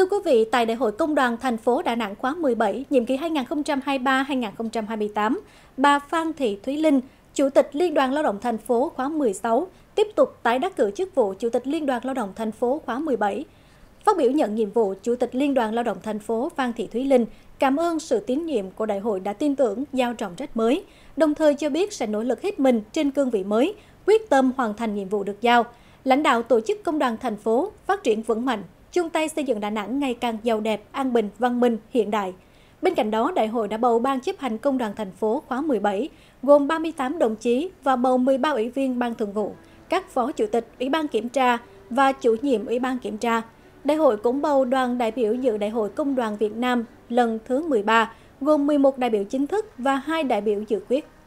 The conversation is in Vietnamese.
Thưa quý vị, tại Đại hội Công đoàn thành phố Đà Nẵng khóa 17, nhiệm kỳ 2023-2028, bà Phan Thị Thúy Linh, Chủ tịch Liên đoàn Lao động thành phố khóa 16, tiếp tục tái đắc cử chức vụ Chủ tịch Liên đoàn Lao động thành phố khóa 17. Phát biểu nhận nhiệm vụ, Chủ tịch Liên đoàn Lao động thành phố Phan Thị Thúy Linh cảm ơn sự tín nhiệm của đại hội đã tin tưởng giao trọng trách mới, đồng thời cho biết sẽ nỗ lực hết mình trên cương vị mới, quyết tâm hoàn thành nhiệm vụ được giao. Lãnh đạo tổ chức công đoàn thành phố phát triển vững mạnh, chung tay xây dựng Đà Nẵng ngày càng giàu đẹp, an bình, văn minh, hiện đại. Bên cạnh đó, đại hội đã bầu Ban chấp hành Công đoàn thành phố khóa 17, gồm 38 đồng chí và bầu 13 ủy viên Ban thường vụ, các phó chủ tịch Ủy ban kiểm tra và chủ nhiệm Ủy ban kiểm tra. Đại hội cũng bầu đoàn đại biểu dự Đại hội Công đoàn Việt Nam lần thứ 13, gồm 11 đại biểu chính thức và 2 đại biểu dự khuyết.